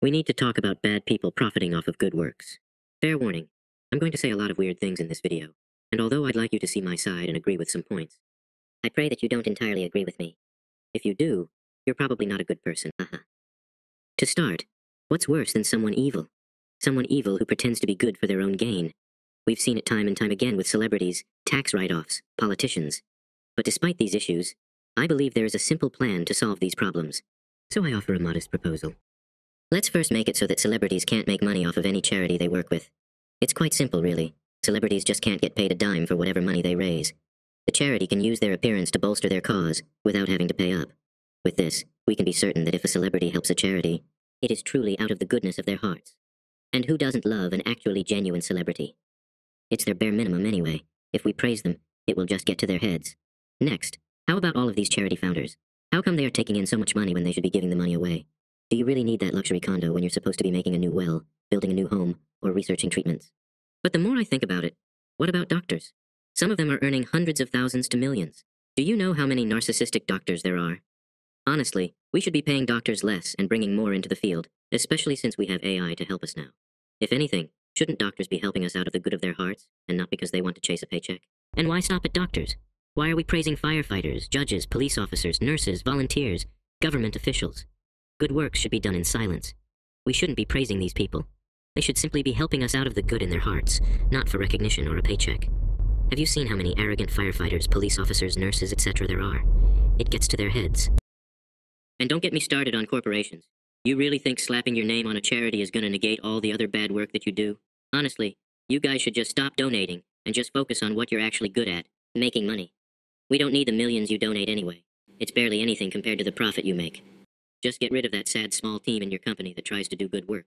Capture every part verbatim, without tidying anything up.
We need to talk about bad people profiting off of good works. Fair warning, I'm going to say a lot of weird things in this video, and although I'd like you to see my side and agree with some points, I pray that you don't entirely agree with me. If you do, you're probably not a good person, haha. To start, what's worse than someone evil? Someone evil who pretends to be good for their own gain. We've seen it time and time again with celebrities, tax write-offs, politicians. But despite these issues, I believe there is a simple plan to solve these problems, so I offer a modest proposal. Let's first make it so that celebrities can't make money off of any charity they work with. It's quite simple, really. Celebrities just can't get paid a dime for whatever money they raise. The charity can use their appearance to bolster their cause without having to pay up. With this, we can be certain that if a celebrity helps a charity, it is truly out of the goodness of their hearts. And who doesn't love an actually genuine celebrity? It's their bare minimum anyway. If we praise them, it will just get to their heads. Next, how about all of these charity founders? How come they are taking in so much money when they should be giving the money away? Do you really need that luxury condo when you're supposed to be making a new well, building a new home, or researching treatments? But the more I think about it, what about doctors? Some of them are earning hundreds of thousands to millions. Do you know how many narcissistic doctors there are? Honestly, we should be paying doctors less and bringing more into the field, especially since we have A I to help us now. If anything, shouldn't doctors be helping us out of the good of their hearts, and not because they want to chase a paycheck? And why stop at doctors? Why are we praising firefighters, judges, police officers, nurses, volunteers, government officials? Good works should be done in silence. We shouldn't be praising these people. They should simply be helping us out of the good in their hearts, not for recognition or a paycheck. Have you seen how many arrogant firefighters, police officers, nurses, et cetera there are? It gets to their heads. And don't get me started on corporations. You really think slapping your name on a charity is going to negate all the other bad work that you do? Honestly, you guys should just stop donating and just focus on what you're actually good at, making money. We don't need the millions you donate anyway. It's barely anything compared to the profit you make. Just get rid of that sad small team in your company that tries to do good works.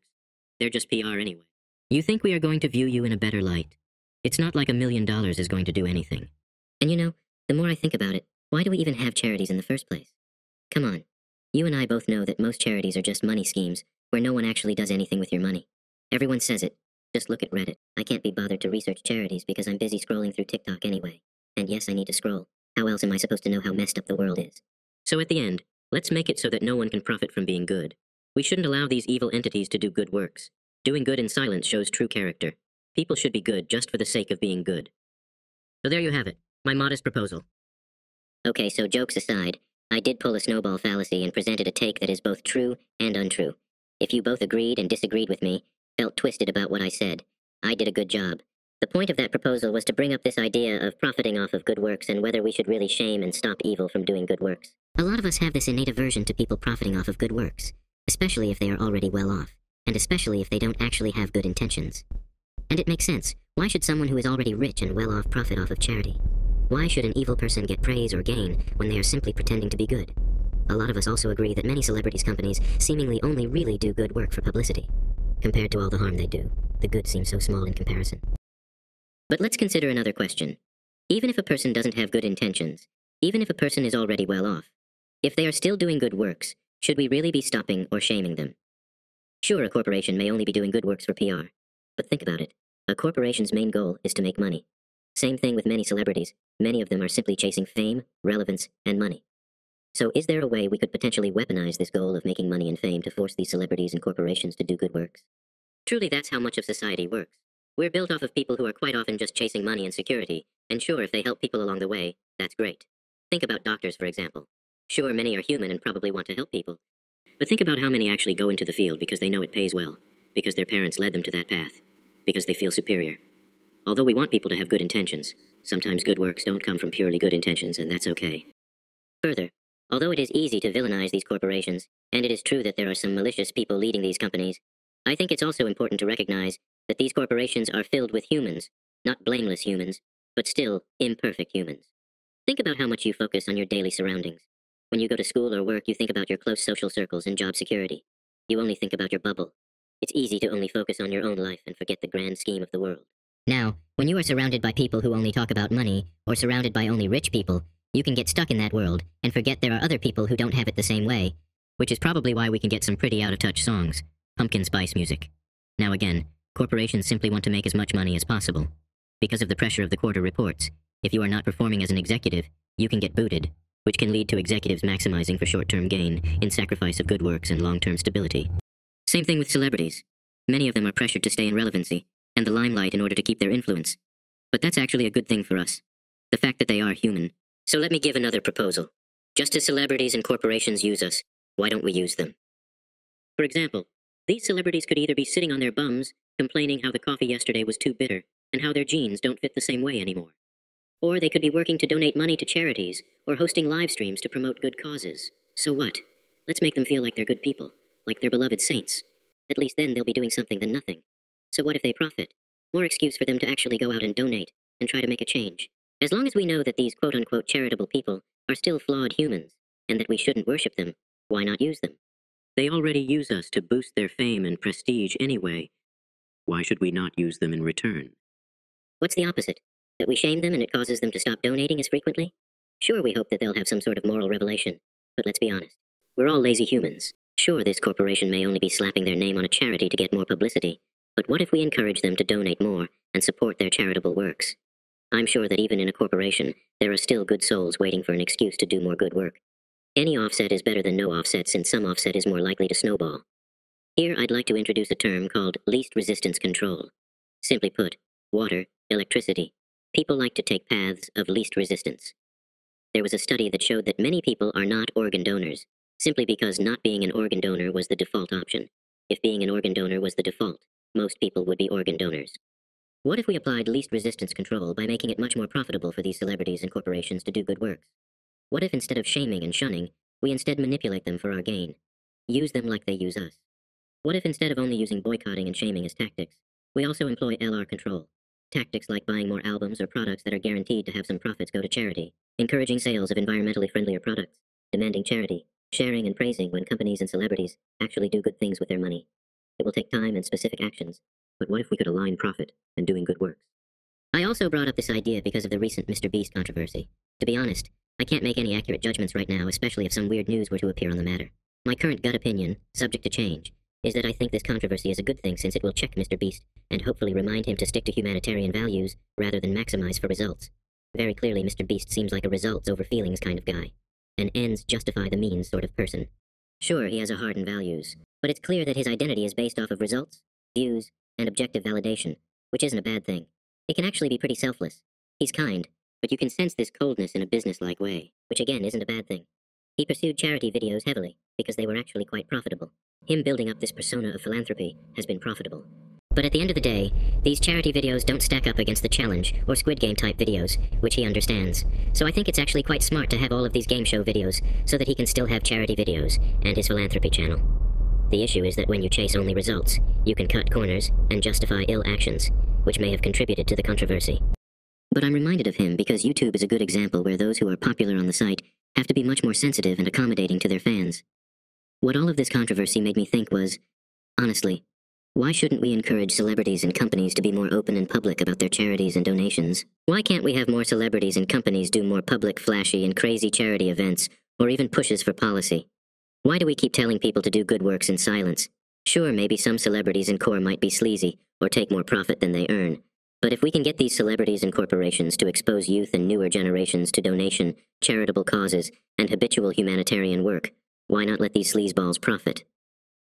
They're just P R anyway. You think we are going to view you in a better light. It's not like a million dollars is going to do anything. And you know, the more I think about it, why do we even have charities in the first place? Come on, you and I both know that most charities are just money schemes where no one actually does anything with your money. Everyone says it. Just look at Reddit. I can't be bothered to research charities because I'm busy scrolling through TikTok anyway. And yes, I need to scroll. How else am I supposed to know how messed up the world is? So at the end, let's make it so that no one can profit from being good. We shouldn't allow these evil entities to do good works. Doing good in silence shows true character. People should be good just for the sake of being good. So there you have it, my modest proposal. Okay, so jokes aside, I did pull a snowball fallacy and presented a take that is both true and untrue. If you both agreed and disagreed with me, felt twisted about what I said, I did a good job. The point of that proposal was to bring up this idea of profiting off of good works and whether we should really shame and stop evil from doing good works. A lot of us have this innate aversion to people profiting off of good works, especially if they are already well off, and especially if they don't actually have good intentions. And it makes sense. Why should someone who is already rich and well off profit off of charity? Why should an evil person get praise or gain when they are simply pretending to be good? A lot of us also agree that many celebrities' companies seemingly only really do good work for publicity. Compared to all the harm they do, the good seems so small in comparison. But let's consider another question. Even if a person doesn't have good intentions, even if a person is already well off, if they are still doing good works, should we really be stopping or shaming them? Sure, a corporation may only be doing good works for P R, but think about it. A corporation's main goal is to make money. Same thing with many celebrities. Many of them are simply chasing fame, relevance, and money. So is there a way we could potentially weaponize this goal of making money and fame to force these celebrities and corporations to do good works? Truly, that's how much of society works. We're built off of people who are quite often just chasing money and security, and sure, if they help people along the way, that's great. Think about doctors, for example. Sure, many are human and probably want to help people. But think about how many actually go into the field because they know it pays well, because their parents led them to that path, because they feel superior. Although we want people to have good intentions, sometimes good works don't come from purely good intentions, and that's okay. Further, although it is easy to villainize these corporations, and it is true that there are some malicious people leading these companies, I think it's also important to recognize that these corporations are filled with humans, not blameless humans, but still imperfect humans. Think about how much you focus on your daily surroundings. When you go to school or work, you think about your close social circles and job security. You only think about your bubble. It's easy to only focus on your own life and forget the grand scheme of the world. Now, when you are surrounded by people who only talk about money, or surrounded by only rich people, you can get stuck in that world and forget there are other people who don't have it the same way, which is probably why we can get some pretty out-of-touch songs, pumpkin spice music. Now again, corporations simply want to make as much money as possible. Because of the pressure of the quarter reports, if you are not performing as an executive, you can get booted, which can lead to executives maximizing for short-term gain in sacrifice of good works and long-term stability. Same thing with celebrities. Many of them are pressured to stay in relevancy and the limelight in order to keep their influence. But that's actually a good thing for us, the fact that they are human. So let me give another proposal. Just as celebrities and corporations use us, why don't we use them? For example, these celebrities could either be sitting on their bums, complaining how the coffee yesterday was too bitter, and how their jeans don't fit the same way anymore. Or they could be working to donate money to charities, or hosting live streams to promote good causes. So what? Let's make them feel like they're good people, like they're beloved saints. At least then they'll be doing something than nothing. So what if they profit? More excuse for them to actually go out and donate, and try to make a change. As long as we know that these quote-unquote charitable people are still flawed humans, and that we shouldn't worship them, why not use them? They already use us to boost their fame and prestige anyway. Why should we not use them in return? What's the opposite? That we shame them and it causes them to stop donating as frequently? Sure, we hope that they'll have some sort of moral revelation, but let's be honest. We're all lazy humans. Sure, this corporation may only be slapping their name on a charity to get more publicity, but what if we encourage them to donate more and support their charitable works? I'm sure that even in a corporation, there are still good souls waiting for an excuse to do more good work. Any offset is better than no offset, since some offset is more likely to snowball. Here I'd like to introduce a term called least resistance control. Simply put, water, electricity. People like to take paths of least resistance. There was a study that showed that many people are not organ donors, simply because not being an organ donor was the default option. If being an organ donor was the default, most people would be organ donors. What if we applied least resistance control by making it much more profitable for these celebrities and corporations to do good works? What if instead of shaming and shunning, we instead manipulate them for our gain? Use them like they use us. What if instead of only using boycotting and shaming as tactics, we also employ L R control? Tactics like buying more albums or products that are guaranteed to have some profits go to charity, encouraging sales of environmentally friendlier products, demanding charity, sharing and praising when companies and celebrities actually do good things with their money. It will take time and specific actions, but what if we could align profit and doing good works? I also brought up this idea because of the recent MrBeast controversy. To be honest, I can't make any accurate judgments right now, especially if some weird news were to appear on the matter. My current gut opinion, subject to change, is that I think this controversy is a good thing, since it will check MrBeast and hopefully remind him to stick to humanitarian values rather than maximize for results. Very clearly, MrBeast seems like a results over feelings kind of guy. An ends justify the means sort of person. Sure, he has a heart and values, but it's clear that his identity is based off of results, views, and objective validation, which isn't a bad thing. It can actually be pretty selfless. He's kind, but you can sense this coldness in a business-like way, which again isn't a bad thing. He pursued charity videos heavily, because they were actually quite profitable. Him building up this persona of philanthropy has been profitable. But at the end of the day, these charity videos don't stack up against the challenge or Squid Game type videos, which he understands. So I think it's actually quite smart to have all of these game show videos, so that he can still have charity videos and his philanthropy channel. The issue is that when you chase only results, you can cut corners and justify ill actions, which may have contributed to the controversy. But I'm reminded of him because YouTube is a good example where those who are popular on the site have to be much more sensitive and accommodating to their fans. What all of this controversy made me think was, honestly, why shouldn't we encourage celebrities and companies to be more open and public about their charities and donations? Why can't we have more celebrities and companies do more public, flashy, and crazy charity events, or even pushes for policy? Why do we keep telling people to do good works in silence? Sure, maybe some celebrities and corps might be sleazy, or take more profit than they earn. But if we can get these celebrities and corporations to expose youth and newer generations to donation, charitable causes, and habitual humanitarian work, why not let these sleazeballs profit?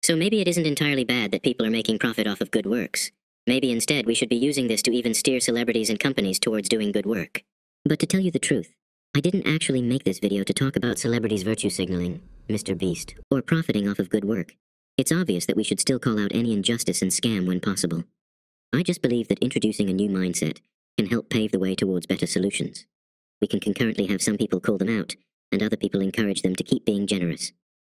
So maybe it isn't entirely bad that people are making profit off of good works. Maybe instead we should be using this to even steer celebrities and companies towards doing good work. But to tell you the truth, I didn't actually make this video to talk about celebrities virtue signaling, MrBeast, or profiting off of good work. It's obvious that we should still call out any injustice and scam when possible. I just believe that introducing a new mindset can help pave the way towards better solutions. We can concurrently have some people call them out, and other people encourage them to keep being generous.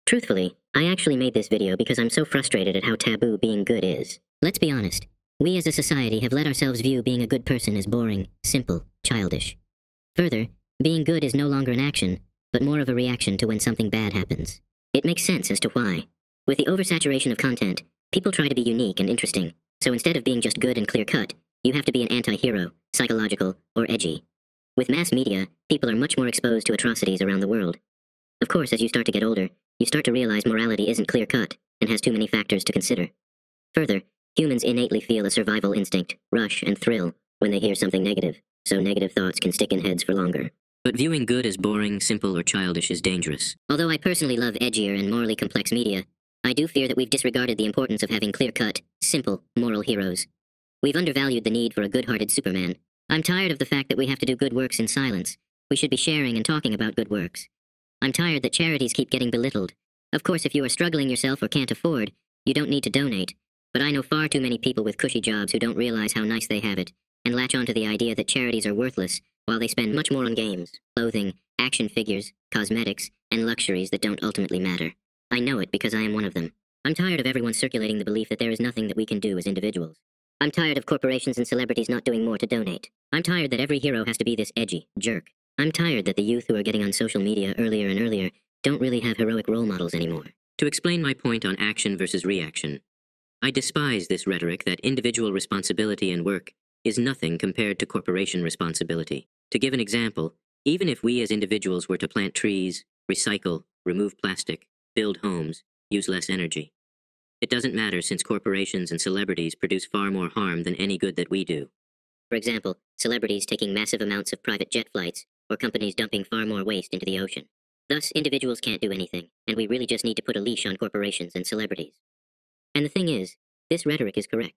Truthfully, I actually made this video because I'm so frustrated at how taboo being good is. Let's be honest. We as a society have let ourselves view being a good person as boring, simple, childish. Further, being good is no longer an action, but more of a reaction to when something bad happens. It makes sense as to why. With the oversaturation of content, people try to be unique and interesting. So instead of being just good and clear-cut, you have to be an anti-hero, psychological, or edgy. With mass media, people are much more exposed to atrocities around the world. Of course, as you start to get older, you start to realize morality isn't clear-cut and has too many factors to consider. Further, humans innately feel a survival instinct, rush, and thrill when they hear something negative, so negative thoughts can stick in heads for longer. But viewing good as boring, simple, or childish is dangerous. Although I personally love edgier and morally complex media, I do fear that we've disregarded the importance of having clear-cut, simple, moral heroes. We've undervalued the need for a good-hearted Superman. I'm tired of the fact that we have to do good works in silence. We should be sharing and talking about good works. I'm tired that charities keep getting belittled. Of course, if you are struggling yourself or can't afford, you don't need to donate. But I know far too many people with cushy jobs who don't realize how nice they have it, and latch onto the idea that charities are worthless, while they spend much more on games, clothing, action figures, cosmetics, and luxuries that don't ultimately matter. I know it because I am one of them. I'm tired of everyone circulating the belief that there is nothing that we can do as individuals. I'm tired of corporations and celebrities not doing more to donate. I'm tired that every hero has to be this edgy jerk. I'm tired that the youth who are getting on social media earlier and earlier don't really have heroic role models anymore. To explain my point on action versus reaction, I despise this rhetoric that individual responsibility and work is nothing compared to corporation responsibility. To give an example, even if we as individuals were to plant trees, recycle, remove plastic, build homes, use less energy, it doesn't matter since corporations and celebrities produce far more harm than any good that we do. For example, celebrities taking massive amounts of private jet flights, or companies dumping far more waste into the ocean. Thus, individuals can't do anything, and we really just need to put a leash on corporations and celebrities. And the thing is, this rhetoric is correct.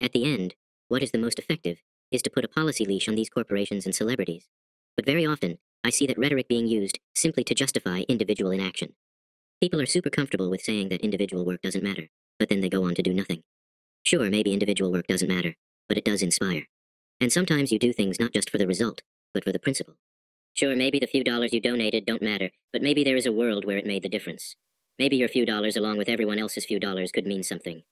At the end, what is the most effective is to put a policy leash on these corporations and celebrities. But very often, I see that rhetoric being used simply to justify individual inaction. People are super comfortable with saying that individual work doesn't matter, but then they go on to do nothing. Sure, maybe individual work doesn't matter, but it does inspire. And sometimes you do things not just for the result, but for the principle. Sure, maybe the few dollars you donated don't matter, but maybe there is a world where it made the difference. Maybe your few dollars along with everyone else's few dollars could mean something.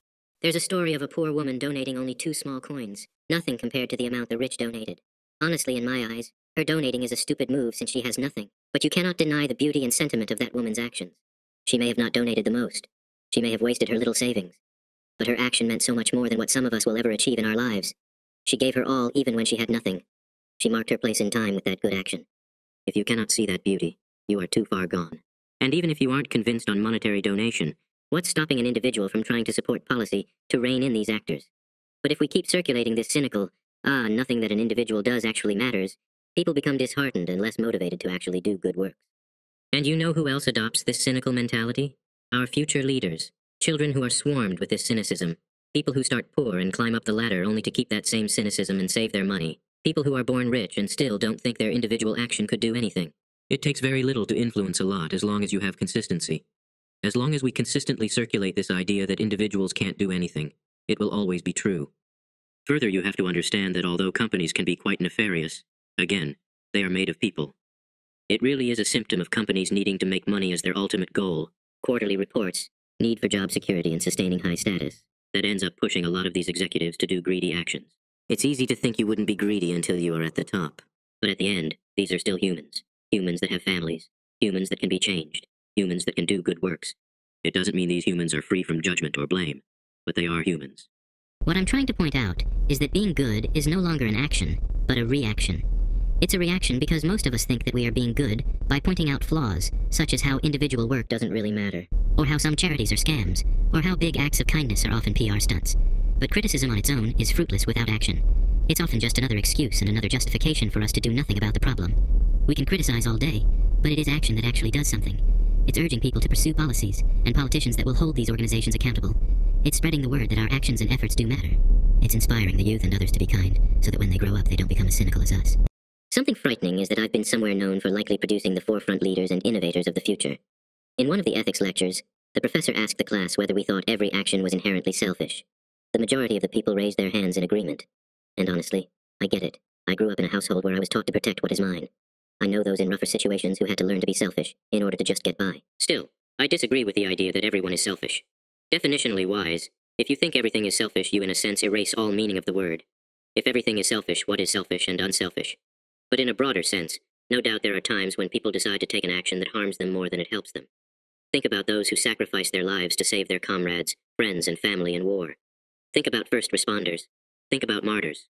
There's a story of a poor woman donating only two small coins, nothing compared to the amount the rich donated. Honestly, in my eyes, her donating is a stupid move since she has nothing, but you cannot deny the beauty and sentiment of that woman's actions. She may have not donated the most. She may have wasted her little savings. But her action meant so much more than what some of us will ever achieve in our lives. She gave her all even when she had nothing. She marked her place in time with that good action. If you cannot see that beauty, you are too far gone. And even if you aren't convinced on monetary donation, what's stopping an individual from trying to support policy to rein in these actors? But if we keep circulating this cynical, ah, nothing that an individual does actually matters, people become disheartened and less motivated to actually do good work. And you know who else adopts this cynical mentality? Our future leaders, children who are swarmed with this cynicism, people who start poor and climb up the ladder only to keep that same cynicism and save their money, people who are born rich and still don't think their individual action could do anything. It takes very little to influence a lot as long as you have consistency. As long as we consistently circulate this idea that individuals can't do anything, it will always be true. Further, you have to understand that although companies can be quite nefarious, again, they are made of people. It really is a symptom of companies needing to make money as their ultimate goal, quarterly reports, need for job security and sustaining high status, that ends up pushing a lot of these executives to do greedy actions. It's easy to think you wouldn't be greedy until you are at the top. But at the end, these are still humans. Humans that have families, humans that can be changed, humans that can do good works. It doesn't mean these humans are free from judgment or blame, but they are humans. What I'm trying to point out is that being good is no longer an action, but a reaction. It's a reaction because most of us think that we are being good by pointing out flaws, such as how individual work doesn't really matter, or how some charities are scams, or how big acts of kindness are often P R stunts. But criticism on its own is fruitless without action. It's often just another excuse and another justification for us to do nothing about the problem. We can criticize all day, but it is action that actually does something. It's urging people to pursue policies, and politicians that will hold these organizations accountable. It's spreading the word that our actions and efforts do matter. It's inspiring the youth and others to be kind, so that when they grow up they don't become as cynical as us. Something frightening is that I've been somewhere known for likely producing the forefront leaders and innovators of the future. In one of the ethics lectures, the professor asked the class whether we thought every action was inherently selfish. The majority of the people raised their hands in agreement. And honestly, I get it. I grew up in a household where I was taught to protect what is mine. I know those in rougher situations who had to learn to be selfish in order to just get by. Still, I disagree with the idea that everyone is selfish. Definitionally wise, if you think everything is selfish, you in a sense erase all meaning of the word. If everything is selfish, what is selfish and unselfish? But in a broader sense, no doubt there are times when people decide to take an action that harms them more than it helps them. Think about those who sacrifice their lives to save their comrades, friends, and family in war. Think about first responders. Think about martyrs.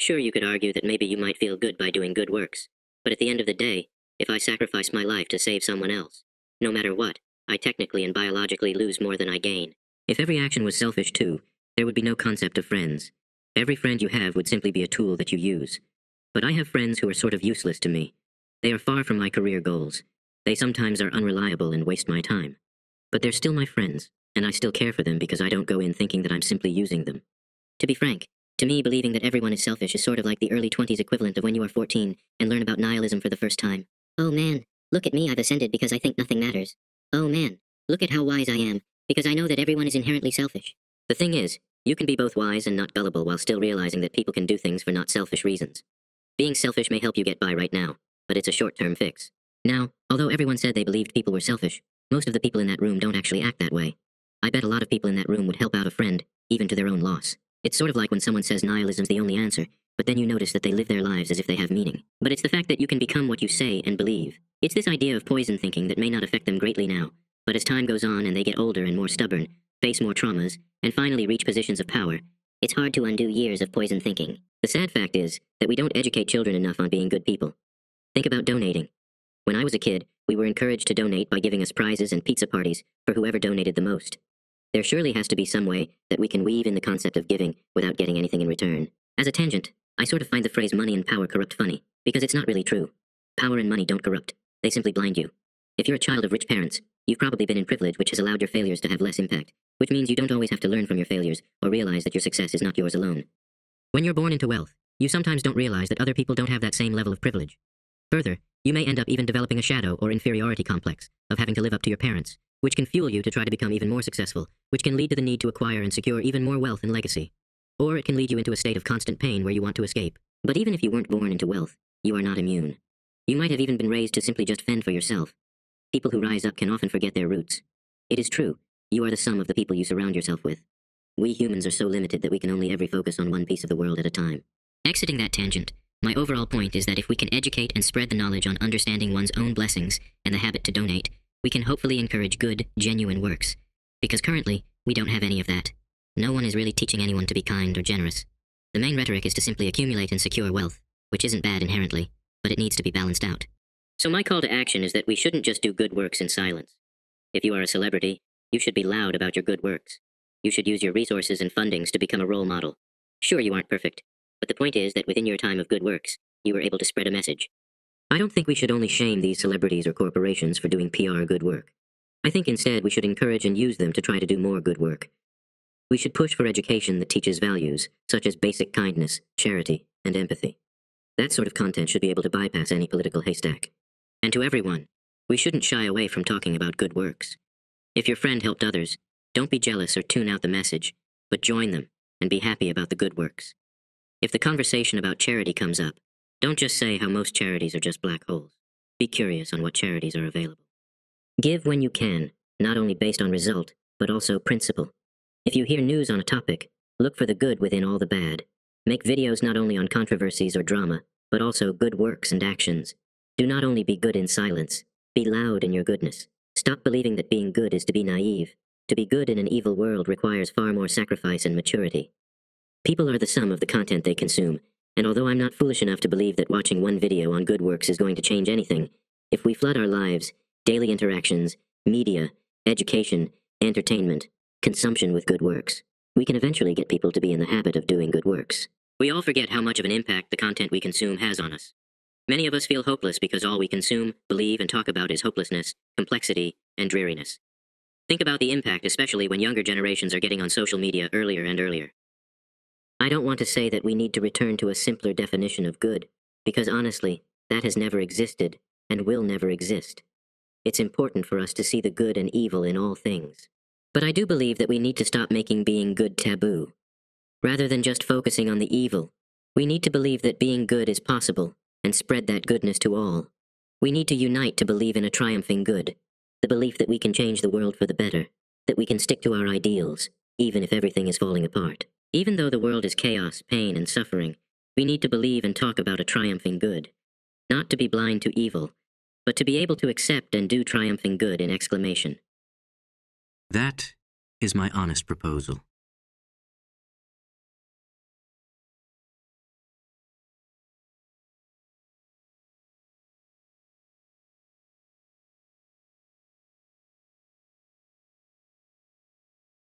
Sure, you could argue that maybe you might feel good by doing good works. But at the end of the day, if I sacrifice my life to save someone else, no matter what, I technically and biologically lose more than I gain. If every action was selfish too, there would be no concept of friends. Every friend you have would simply be a tool that you use. But I have friends who are sort of useless to me. They are far from my career goals. They sometimes are unreliable and waste my time. But they're still my friends, and I still care for them because I don't go in thinking that I'm simply using them. To be frank, to me, believing that everyone is selfish is sort of like the early twenties equivalent of when you are fourteen and learn about nihilism for the first time. Oh man, look at me, I've ascended because I think nothing matters. Oh man, look at how wise I am, because I know that everyone is inherently selfish. The thing is, you can be both wise and not gullible while still realizing that people can do things for not selfish reasons. Being selfish may help you get by right now, but it's a short-term fix. Now, although everyone said they believed people were selfish, most of the people in that room don't actually act that way. I bet a lot of people in that room would help out a friend, even to their own loss. It's sort of like when someone says nihilism's the only answer, but then you notice that they live their lives as if they have meaning. But it's the fact that you can become what you say and believe. It's this idea of poison thinking that may not affect them greatly now, but as time goes on and they get older and more stubborn, face more traumas, and finally reach positions of power, it's hard to undo years of poison thinking. The sad fact is that we don't educate children enough on being good people. Think about donating. When I was a kid, we were encouraged to donate by giving us prizes and pizza parties for whoever donated the most. There surely has to be some way that we can weave in the concept of giving without getting anything in return. As a tangent, I sort of find the phrase money and power corrupt funny, because it's not really true. Power and money don't corrupt, they simply blind you. If you're a child of rich parents, you've probably been in privilege which has allowed your failures to have less impact, which means you don't always have to learn from your failures or realize that your success is not yours alone. When you're born into wealth, you sometimes don't realize that other people don't have that same level of privilege. Further, you may end up even developing a shadow or inferiority complex of having to live up to your parents, which can fuel you to try to become even more successful, which can lead to the need to acquire and secure even more wealth and legacy. Or it can lead you into a state of constant pain where you want to escape. But even if you weren't born into wealth, you are not immune. You might have even been raised to simply just fend for yourself. People who rise up can often forget their roots. It is true, you are the sum of the people you surround yourself with. We humans are so limited that we can only ever focus on one piece of the world at a time. Exiting that tangent, my overall point is that if we can educate and spread the knowledge on understanding one's own blessings and the habit to donate, we can hopefully encourage good, genuine works. Because currently, we don't have any of that. No one is really teaching anyone to be kind or generous. The main rhetoric is to simply accumulate and secure wealth, which isn't bad inherently, but it needs to be balanced out. So my call to action is that we shouldn't just do good works in silence. If you are a celebrity, you should be loud about your good works. You should use your resources and fundings to become a role model. Sure, you aren't perfect, but the point is that within your time of good works, you were able to spread a message. I don't think we should only shame these celebrities or corporations for doing P R good work. I think instead we should encourage and use them to try to do more good work. We should push for education that teaches values, such as basic kindness, charity, and empathy. That sort of content should be able to bypass any political haystack. And to everyone, we shouldn't shy away from talking about good works. If your friend helped others, don't be jealous or tune out the message, but join them and be happy about the good works. If the conversation about charity comes up, don't just say how most charities are just black holes. Be curious on what charities are available. Give when you can, not only based on result, but also principle. If you hear news on a topic, look for the good within all the bad. Make videos not only on controversies or drama, but also good works and actions. Do not only be good in silence, be loud in your goodness. Stop believing that being good is to be naive. To be good in an evil world requires far more sacrifice and maturity. People are the sum of the content they consume, and although I'm not foolish enough to believe that watching one video on good works is going to change anything, if we flood our lives, daily interactions, media, education, entertainment, consumption with good works, we can eventually get people to be in the habit of doing good works. We all forget how much of an impact the content we consume has on us. Many of us feel hopeless because all we consume, believe, and talk about is hopelessness, complexity, and dreariness. Think about the impact, especially when younger generations are getting on social media earlier and earlier. I don't want to say that we need to return to a simpler definition of good, because honestly, that has never existed and will never exist. It's important for us to see the good and evil in all things. But I do believe that we need to stop making being good taboo. Rather than just focusing on the evil, we need to believe that being good is possible and spread that goodness to all. We need to unite to believe in a triumphing good, the belief that we can change the world for the better, that we can stick to our ideals, even if everything is falling apart. Even though the world is chaos, pain, and suffering, we need to believe and talk about a triumphing good. Not to be blind to evil, but to be able to accept and do triumphing good in exclamation. That is my honest proposal.